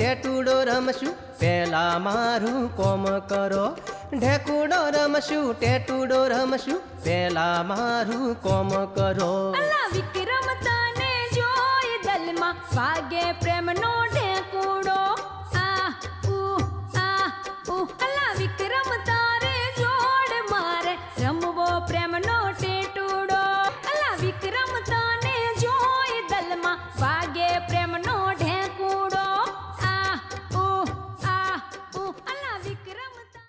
ढेकुडो रमशु पेला मारू कोम करो। ढेकुडो रमशु ढेकुडो रमशु पेला मारू कोम करो। अला विक्रम तने जोई दलमा वागे प्रेम नो ढेकुडो। आ उ आ उ अला विक्रम तारे जोड़ मारे रमवो प्रेम नो टेटुडो। अला विक्रम तने जोई दलमा वागे प्रेम नो ढेकुडो। आ उ अला विक्रम।